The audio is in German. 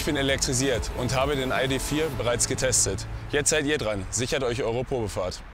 Ich bin elektrisiert und habe den ID.4 bereits getestet. Jetzt seid ihr dran, sichert euch eure Probefahrt.